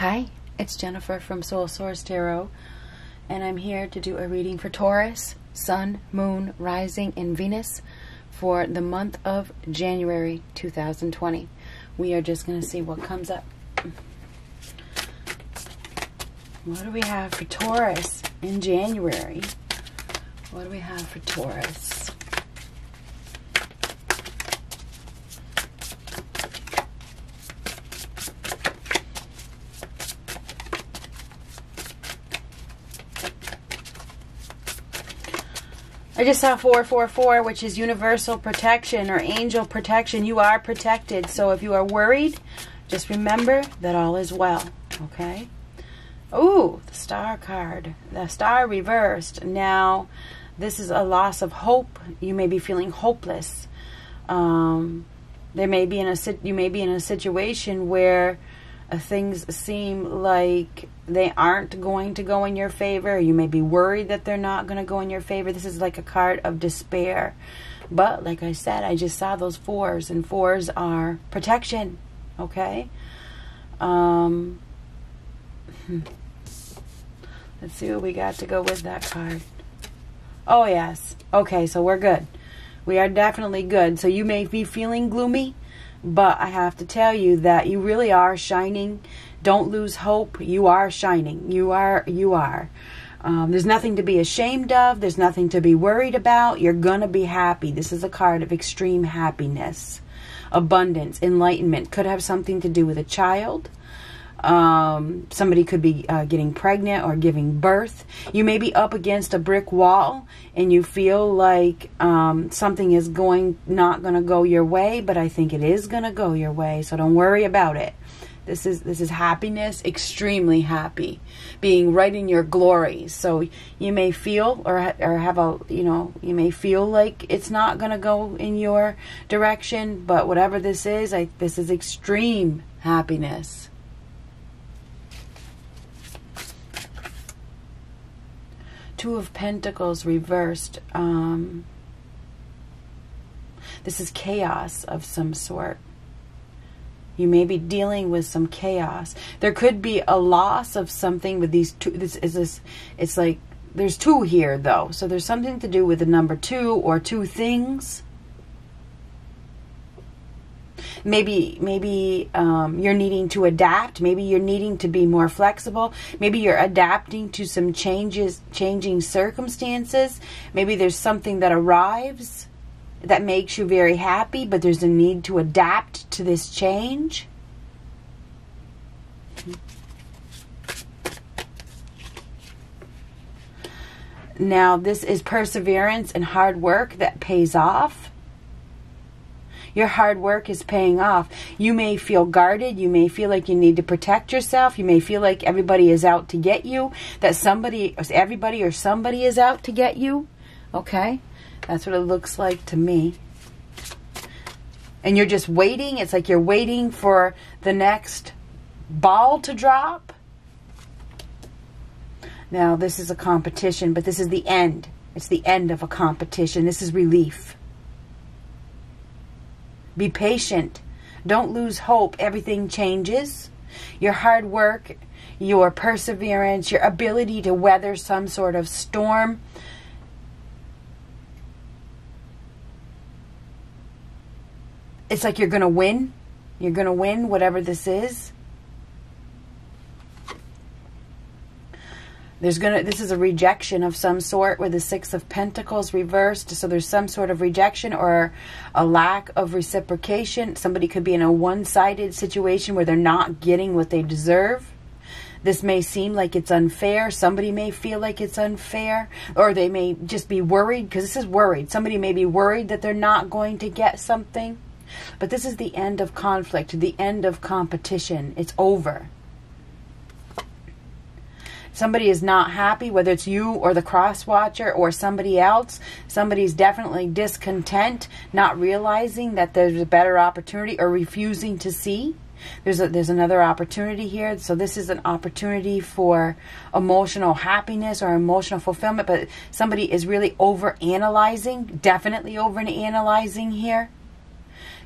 Hi, it's Jennifer from Soul Source Tarot, and I'm here to do a reading for Taurus, Sun, Moon, Rising, and Venus for the month of January 2020. We are just going to see what comes up. What do we have for Taurus in January? What do we have for Taurus? I just saw 444, which is universal protection or angel protection. You are protected. So if you are worried, just remember that all is well. Okay? Ooh, the star card. The star reversed. Now, this is a loss of hope. You may be feeling hopeless. You may be in a situation where things seem like they aren't going to go in your favor. You may be worried that they're not going to go in your favor. This is like a card of despair. But like I said, I just saw those fours, and fours are protection. Okay? Let's see what we got to go with that card. Oh, yes. Okay, so we're good. We are definitely good. So you may be feeling gloomy, but I have to tell you that you really are shining. Don't lose hope. You are shining. You are. There's nothing to be ashamed of. There's nothing to be worried about. You're going to be happy. This is a card of extreme happiness, abundance, enlightenment. Could have something to do with a child. Somebody could be getting pregnant or giving birth. You may be up against a brick wall and you feel like something is not going to go your way, but I think it is going to go your way, so don't worry about it. This is happiness, extremely happy, being right in your glory. So you may feel you may feel like it's not going to go in your direction, but whatever this is, this is extreme happiness. Two of Pentacles reversed. This is chaos of some sort. You may be dealing with some chaos. There could be a loss of something with these two. It's like there's two here though, so there's something to do with the number two or two things. Maybe you're needing to adapt. Maybe you're needing to be more flexible. Maybe you're adapting to some changing circumstances. Maybe there's something that arrives that makes you very happy, but there's a need to adapt to this change. Now, this is perseverance and hard work that pays off. Your hard work is paying off. You may feel guarded. You may feel like you need to protect yourself. You may feel like everybody is out to get you, that everybody or somebody is out to get you. Okay? That's what it looks like to me. And you're just waiting. It's like you're waiting for the next ball to drop. Now, this is a competition, but this is the end. It's the end of a competition. This is relief. Be patient. Don't lose hope. Everything changes. Your hard work, your perseverance, your ability to weather some sort of storm. It's like you're going to win. You're going to win whatever this is. This is a rejection of some sort with the Six of Pentacles reversed. So there's some sort of rejection or a lack of reciprocation. Somebody could be in a one-sided situation where they're not getting what they deserve. This may seem like it's unfair. Somebody may feel like it's unfair, or they may just be worried, because this is worried. Somebody may be worried that they're not going to get something. But this is the end of conflict, the end of competition. It's over. Somebody is not happy, whether it's you or the cross watcher or somebody else. Somebody's definitely discontent, not realizing that there's a better opportunity or refusing to see. There's another opportunity here. So this is an opportunity for emotional happiness or emotional fulfillment, but somebody is really overanalyzing, definitely overanalyzing here.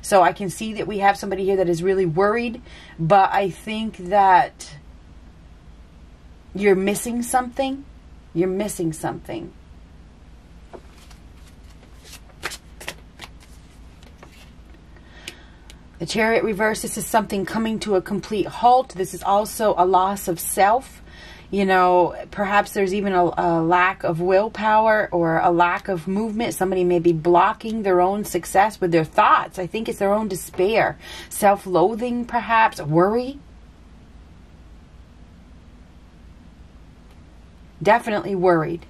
So I can see that we have somebody here that is really worried, but I think that You're missing something. You're missing something. The Chariot reverse, this is something coming to a complete halt. This is also a loss of self. You know, perhaps there's even a lack of willpower or a lack of movement. Somebody may be blocking their own success with their thoughts. I think it's their own despair, self-loathing perhaps, worry. Definitely worried.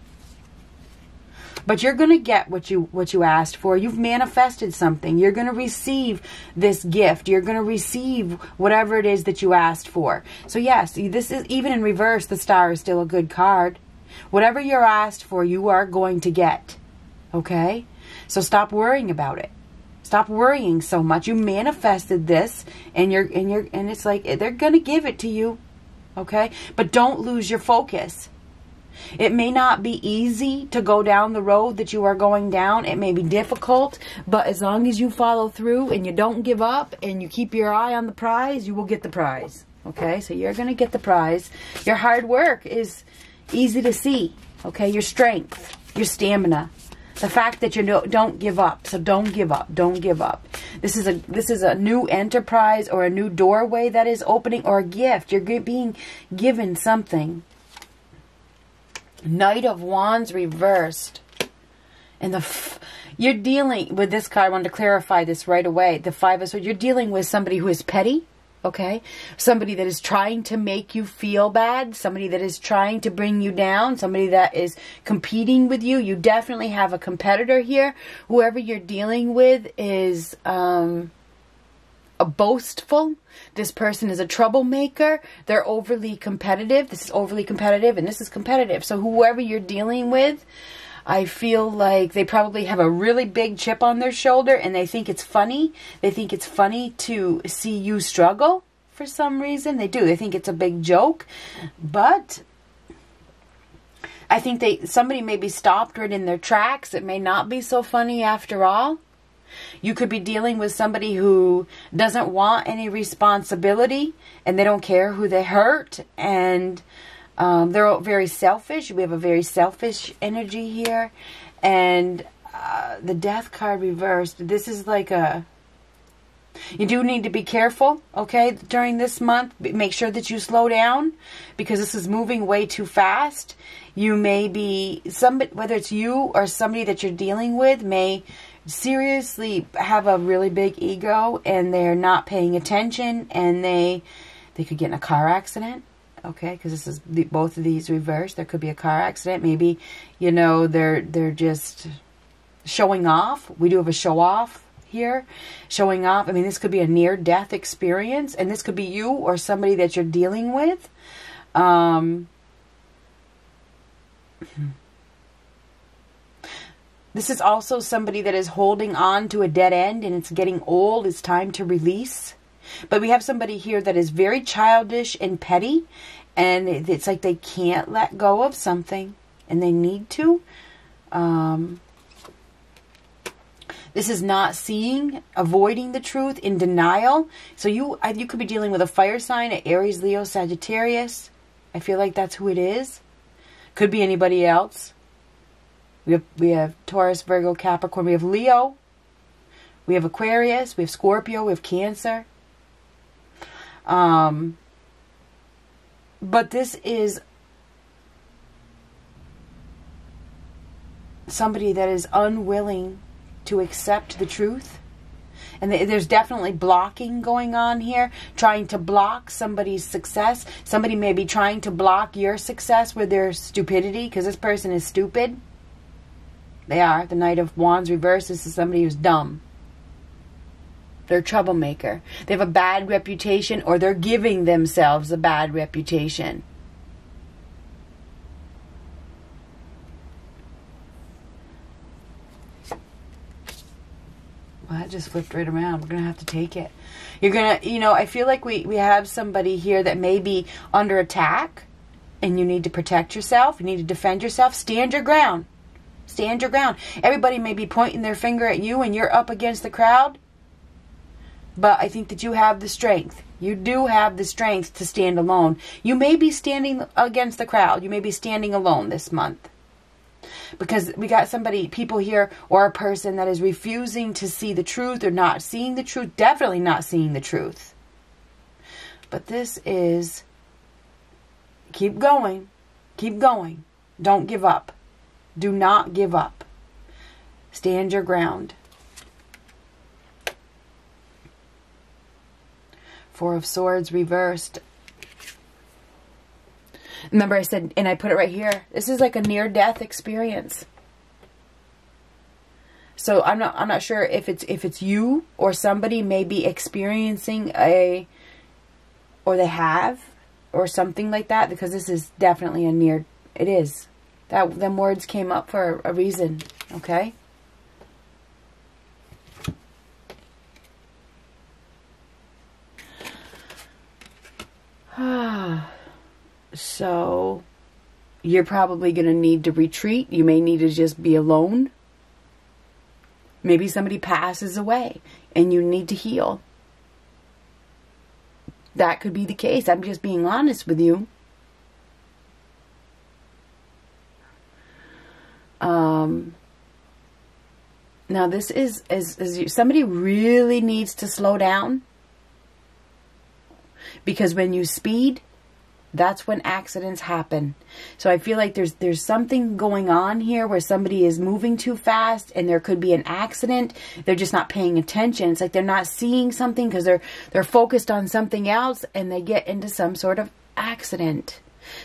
But you're going to get what you asked for. You've manifested something. You're going to receive this gift. You're going to receive whatever it is that you asked for. So yes, this is even in reverse, the star is still a good card. Whatever you're asked for, you are going to get. Okay? So stop worrying about it. Stop worrying so much. You manifested this and it's like they're going to give it to you. Okay? But don't lose your focus. It may not be easy to go down the road that you are going down. It may be difficult, but as long as you follow through and you don't give up and you keep your eye on the prize, you will get the prize. Okay, so you're going to get the prize. Your hard work is easy to see. Okay, your strength, your stamina, the fact that you don't give up. So don't give up. Don't give up. This is a new enterprise or a new doorway that is opening, or a gift. You're being given something. Knight of Wands reversed. And you're dealing with this card. I wanted to clarify this right away. The Five of Swords. You're dealing with somebody who is petty. Okay? Somebody that is trying to make you feel bad. Somebody that is trying to bring you down. Somebody that is competing with you. You definitely have a competitor here. Whoever you're dealing with is a boastful. This person is a troublemaker. They're overly competitive. This is overly competitive, and this is competitive. So whoever you're dealing with, I feel like they probably have a really big chip on their shoulder, and they think it's funny. They think it's funny to see you struggle for some reason. They do. They think it's a big joke. But I think somebody may be stopped right in their tracks. It may not be so funny after all. You could be dealing with somebody who doesn't want any responsibility, and they don't care who they hurt, and they're very selfish. We have a very selfish energy here. And the Death card reversed. This is like you do need to be careful, okay, during this month. Make sure that you slow down, because this is moving way too fast. You may be, whether it's you or somebody that you're dealing with, may seriously have a really big ego, and they're not paying attention, and they could get in a car accident. Okay, because this is both of these reversed. There could be a car accident. Maybe, you know, they're just showing off. We do have a show off here, showing off. I mean, this could be a near death experience, and this could be you or somebody that you're dealing with. This is also somebody that is holding on to a dead end, and it's getting old. It's time to release. But we have somebody here that is very childish and petty, and it's like they can't let go of something, and they need to. This is not seeing, avoiding the truth, in denial. So you could be dealing with a fire sign, an Aries, Leo, Sagittarius. I feel like that's who it is. Could be anybody else. We have Taurus, Virgo, Capricorn. We have Leo. We have Aquarius. We have Scorpio. We have Cancer. But this is somebody that is unwilling to accept the truth. And there's definitely blocking going on here, trying to block somebody's success. Somebody may be trying to block your success with their stupidity, because this person is stupid. They are. The Knight of Wands reversed. This is somebody who's dumb. They're a troublemaker. They have a bad reputation, or they're giving themselves a bad reputation. Well, that just flipped right around. We're going to have to take it. You're going to, you know, I feel like we have somebody here that may be under attack, and you need to protect yourself. You need to defend yourself. Stand your ground. Stand your ground. Everybody may be pointing their finger at you, and you're up against the crowd. But I think that you have the strength. You do have the strength to stand alone. You may be standing against the crowd. You may be standing alone this month. Because we got people here, or a person that is refusing to see the truth or not seeing the truth. Definitely not seeing the truth. But this is, keep going. Keep going. Don't give up. Do not give up. Stand your ground. Four of Swords reversed. Remember I said, and I put it right here, this is like a near-death experience. So I'm not sure if it's you or somebody may be experiencing a, or they have, or something like that, because this is definitely a near, it is. That, them words came up for a reason, okay? So you're probably going to need to retreat. You may need to just be alone. Maybe somebody passes away and you need to heal. That could be the case. I'm just being honest with you. Now this is somebody really needs to slow down, because when you speed, that's when accidents happen. So I feel like there's something going on here where somebody is moving too fast and there could be an accident. They're just not paying attention. It's like they're not seeing something because they're focused on something else and they get into some sort of accident.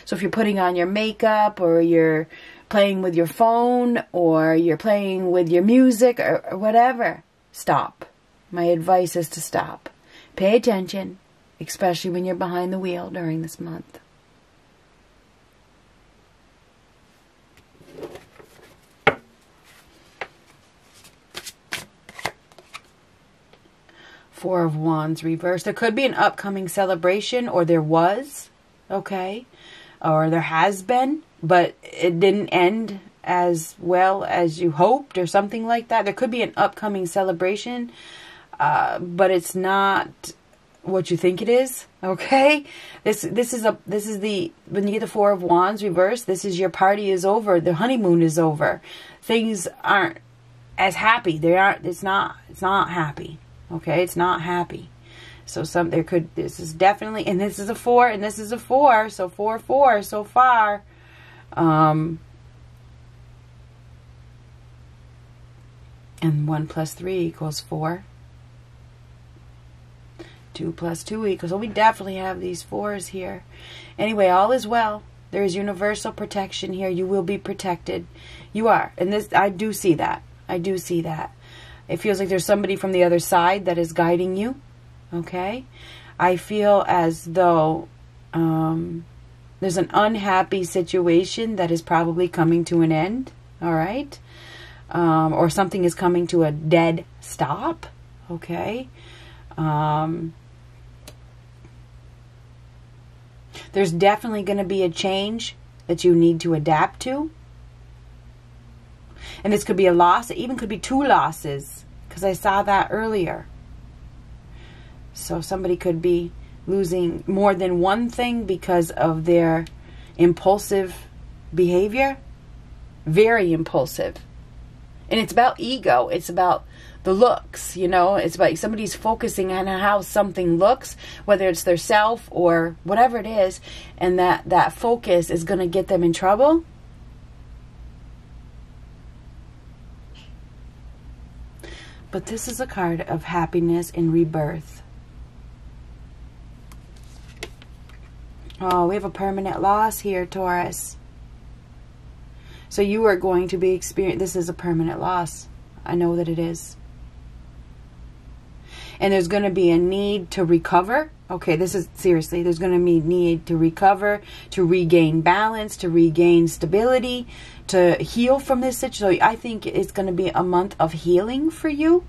So if you're putting on your makeup, or you're playing with your phone, or you're playing with your music, or whatever, stop. My advice is to stop. Pay attention. Especially when you're behind the wheel during this month. Four of Wands reversed. There could be an upcoming celebration, or there was, okay? Or there has been, but it didn't end as well as you hoped, or something like that. There could be an upcoming celebration, but it's not what you think it is, okay? This is when you get the Four of Wands reversed, this is your party is over, the honeymoon is over. Things aren't as happy. They aren't. It's not happy, okay? It's not happy. So this is definitely, and this is a four, and this is a four. So 4-4 so far. And 1 + 3 = 4. 2 + 2 = so we definitely have these fours here. Anyway, all is well. There is universal protection here. You will be protected. You are. And this, I do see that. I do see that. It feels like there's somebody from the other side that is guiding you. Okay? I feel as though there's an unhappy situation that is probably coming to an end. All right? Or something is coming to a dead stop. Okay? There's definitely going to be a change that you need to adapt to. And this could be a loss. It even could be 2 losses, because I saw that earlier. So somebody could be losing more than one thing because of their impulsive behavior. Very impulsive. And it's about ego. It's about the looks, you know. It's like somebody's focusing on how something looks, whether it's their self or whatever it is, and that focus is going to get them in trouble. But this is a card of happiness and rebirth. Oh, we have a permanent loss here, Taurus. So you are going to be experiencing, this is a permanent loss. I know that it is. And there's going to be a need to recover. Okay, this is seriously, there's going to be a need to recover, to regain balance, to regain stability, to heal from this situation. So I think it's going to be a month of healing for you,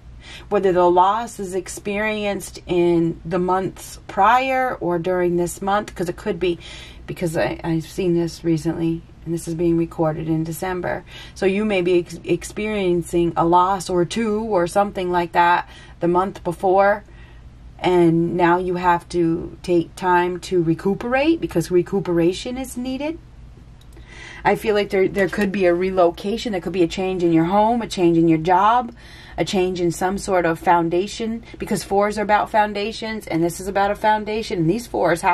whether the loss is experienced in the months prior or during this month, because it could be, because I've seen this recently. And this is being recorded in December. So you may be experiencing a loss or 2 or something like that the month before. And now you have to take time to recuperate because recuperation is needed. I feel like there could be a relocation. There could be a change in your home, a change in your job, a change in some sort of foundation, because fours are about foundations and this is about a foundation. And these fours,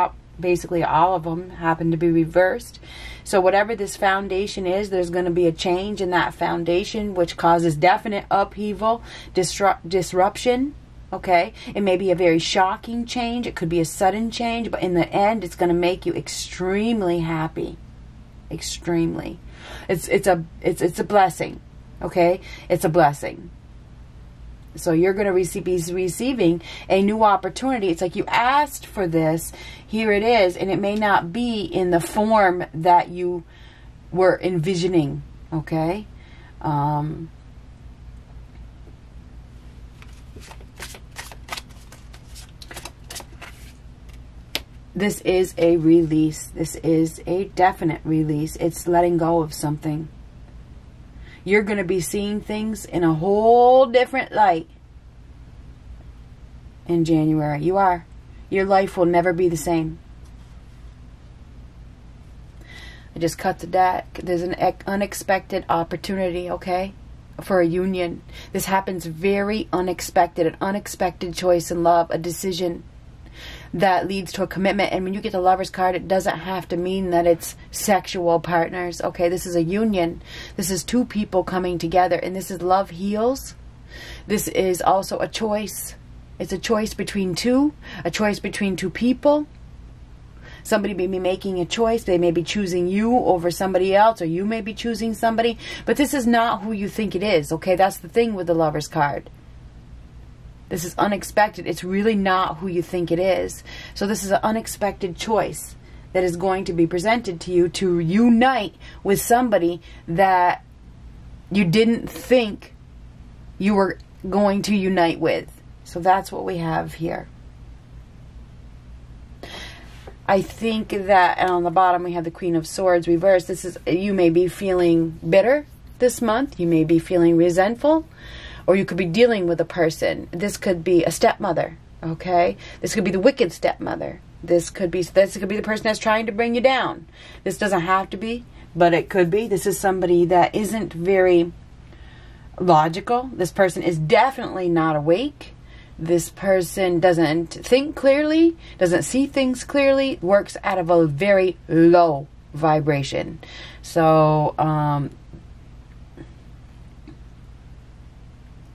basically all of them, happen to be reversed. So whatever this foundation is, there's going to be a change in that foundation, which causes definite upheaval, disruption. Okay, it may be a very shocking change. It could be a sudden change, but in the end, it's going to make you extremely happy. Extremely. It's a blessing. Okay, it's a blessing. So you're going to be receiving a new opportunity. It's like you asked for this. Here it is. And it may not be in the form that you were envisioning. Okay. This is a release. This is a definite release. It's letting go of something. You're going to be seeing things in a whole different light in January. You are. Your life will never be the same. I just cut the deck. There's an unexpected opportunity, okay, for a union. This happens very unexpected. An unexpected choice in love, a decision that leads to a commitment. And when you get the Lover's card, it doesn't have to mean that it's sexual partners. Okay, this is a union. This is two people coming together. And this is love heals. This is also a choice. It's a choice between two. A choice between two people. Somebody may be making a choice. They may be choosing you over somebody else, or you may be choosing somebody. But this is not who you think it is. Okay, that's the thing with the Lover's card. This is unexpected. It's really not who you think it is. So this is an unexpected choice that is going to be presented to you to unite with somebody that you didn't think you were going to unite with. So that's what we have here. I think that, and on the bottom we have the Queen of Swords reversed. This is, you may be feeling bitter this month. You may be feeling resentful. Or you could be dealing with a person. This could be a stepmother, okay? This could be the wicked stepmother. This could be the person that's trying to bring you down. This doesn't have to be, but it could be. This is somebody that isn't very logical. This person is definitely not awake. This person doesn't think clearly, doesn't see things clearly, works out of a very low vibration. So,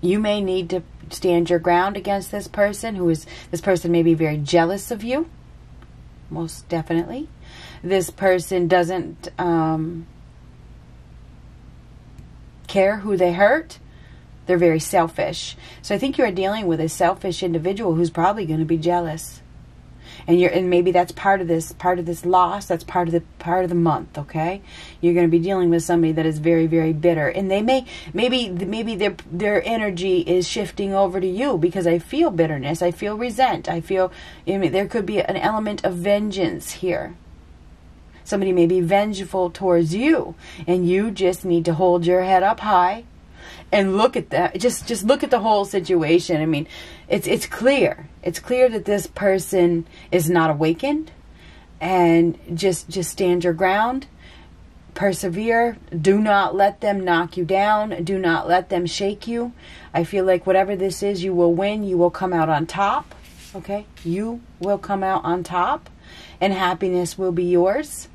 you may need to stand your ground against this person who is, this person may be very jealous of you. Most definitely. This person doesn't care who they hurt. They're very selfish. So I think you're dealing with a selfish individual who's probably going to be jealous. And maybe that's part of this loss. That's part of the month. Okay, you're going to be dealing with somebody that is very, very bitter, and they maybe their energy is shifting over to you, because I feel bitterness, I feel resent, I feel, I mean, there could be an element of vengeance here. Somebody may be vengeful towards you, and you just need to hold your head up high and look at that. Just look at the whole situation. I mean, it's clear. It's clear that this person is not awakened, and just stand your ground. Persevere. Do not let them knock you down. Do not let them shake you. I feel like whatever this is, you will win. You will come out on top. Okay? You will come out on top, and happiness will be yours.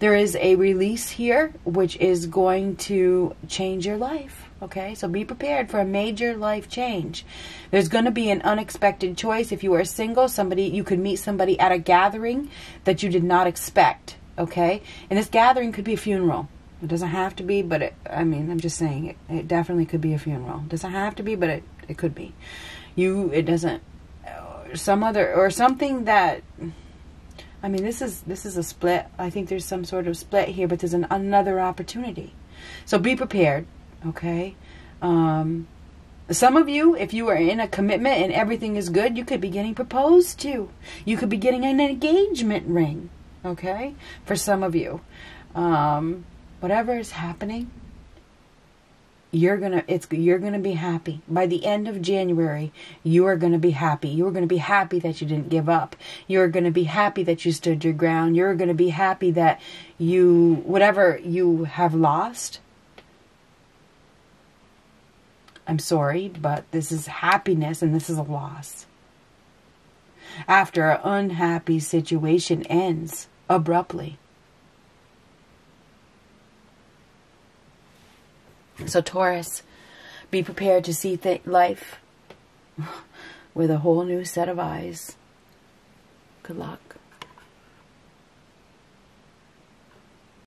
There is a release here which is going to change your life. Okay, so be prepared for a major life change. There's going to be an unexpected choice. If you are single, you could meet somebody at a gathering that you did not expect. Okay, and this gathering could be a funeral. It doesn't have to be, but I'm just saying it definitely could be a funeral. It doesn't have to be, but it could be. Something that, I mean, this is a split. I think there's some sort of split here, but there's another opportunity. So be prepared. Okay, some of you, if you are in a commitment and everything is good, you could be getting proposed to. You could be getting an engagement ring, okay, for some of you. Whatever is happening, You're gonna be happy. By the end of January, you are gonna be happy. You are gonna be happy that you didn't give up. You're gonna be happy that you stood your ground. You're gonna be happy that you, whatever you have lost. I'm sorry, but this is happiness and this is a loss. After an unhappy situation ends abruptly. So Taurus, be prepared to see life with a whole new set of eyes. Good luck.